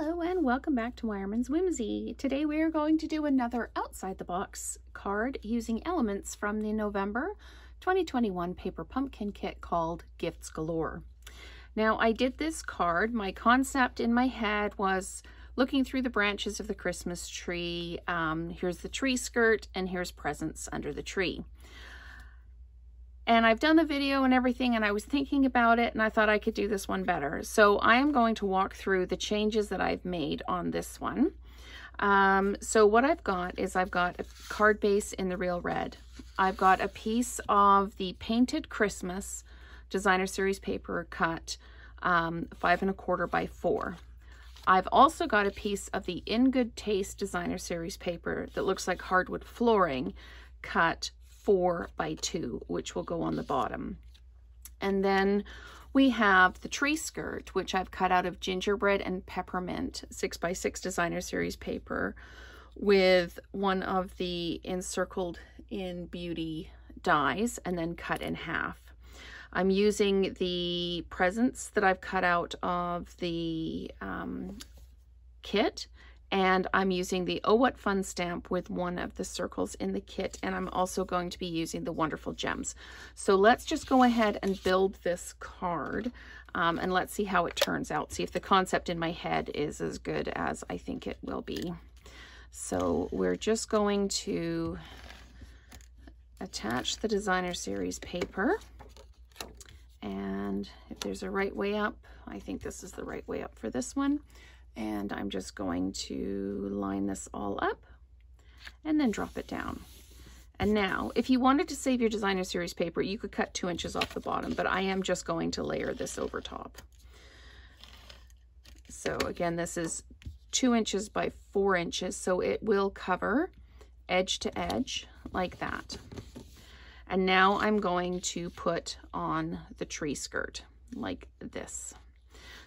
Hello and welcome back to Weyermann's Whimsy. Today we are going to do another outside the box card using elements from the November 2021 Paper Pumpkin Kit called Gifts Galore. Now I did this card, my concept in my head was looking through the branches of the Christmas tree, here's the tree skirt and here's presents under the tree. And I've done the video and everything, and I was thinking about it, and I thought I could do this one better. So I am going to walk through the changes that I've made on this one. So what I've got is I've got a card base in the real red. I've got a piece of the Painted Christmas Designer Series paper cut 5 1/4 by 4. I've also got a piece of the In Good Taste Designer Series paper that looks like hardwood flooring cut 4 by 2, which will go on the bottom. And then we have the tree skirt, which I've cut out of Gingerbread and Peppermint 6 by 6 Designer Series paper with one of the Encircled in Beauty dies and then cut in half. I'm using the presents that I've cut out of the kit, and I'm using the Oh What Fun stamp with one of the circles in the kit, and I'm also going to be using the Wonderful Gems. So let's just go ahead and build this card, and let's see how it turns out, see if the concept in my head is as good as I think it will be. So we're just going to attach the Designer Series paper, and if there's a right way up, I think this is the right way up for this one. And I'm just going to line this all up and then drop it down. And now, if you wanted to save your Designer Series paper, you could cut 2 inches off the bottom, but I am just going to layer this over top. So again, this is 2 inches by 4 inches, so it will cover edge to edge like that. And now I'm going to put on the tree skirt like this.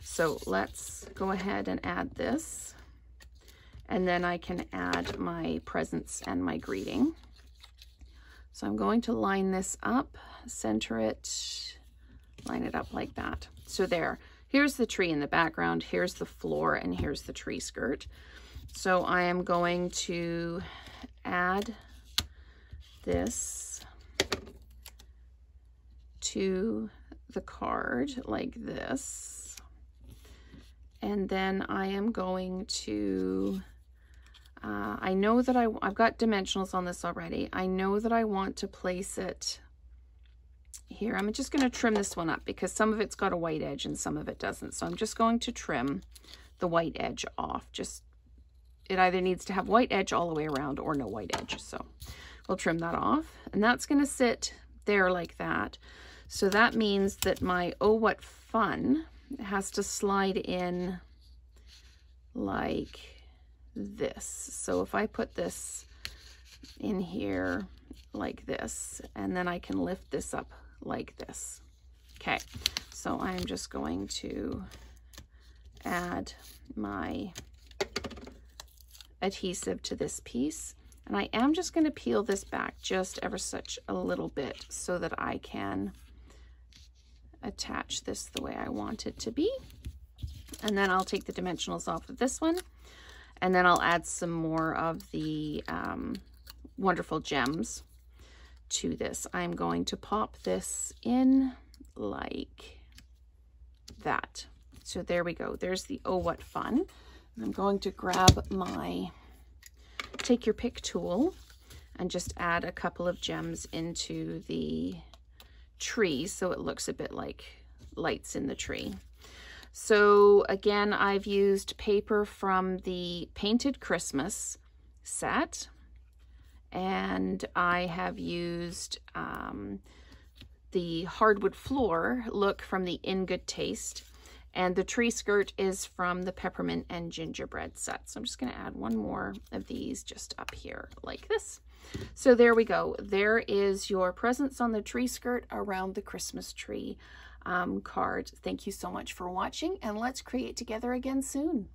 So let's go ahead and add this, and then I can add my presents and my greeting. So I'm going to line this up, center it, line it up like that. So there, here's the tree in the background, here's the floor, and here's the tree skirt. So I am going to add this to the card like this. And then I am going to, I know that I've got dimensionals on this already. I know that I want to place it here. I'm just going to trim this one up because some of it's got a white edge and some of it doesn't. So I'm just going to trim the white edge off. Just, it either needs to have white edge all the way around or no white edge. So we'll trim that off, and that's going to sit there like that. So that means that my Oh What Fun has to slide in like this. So if I put this in here like this, and then I can lift this up like this. Okay, so I'm just going to add my adhesive to this piece, and I am just going to peel this back just ever such a little bit so that I can attach this the way I want it to be. And then I'll take the dimensionals off of this one, and then I'll add some more of the Wonderful Gems to this. I'm going to pop this in like that. So there we go, there's the Oh What Fun. And I'm going to grab my Take Your Pick tool and just add a couple of gems into the tree so it looks a bit like lights in the tree. So again, I've used paper from the Painted Christmas set, and I have used the hardwood floor look from the In Good Taste, and the tree skirt is from the Peppermint and Gingerbread set. So I'm just going to add one more of these just up here like this. So there we go. There is your presents on the tree skirt around the Christmas tree card. Thank you so much for watching, and let's create together again soon.